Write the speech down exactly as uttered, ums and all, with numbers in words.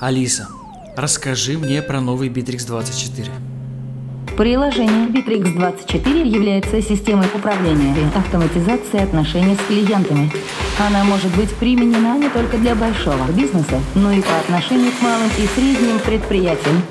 Алиса, расскажи мне про новый битрикс двадцать четыре. Приложение битрикс двадцать четыре является системой управления и автоматизации отношений с клиентами. Она может быть применена не только для большого бизнеса, но и по отношению к малым и средним предприятиям.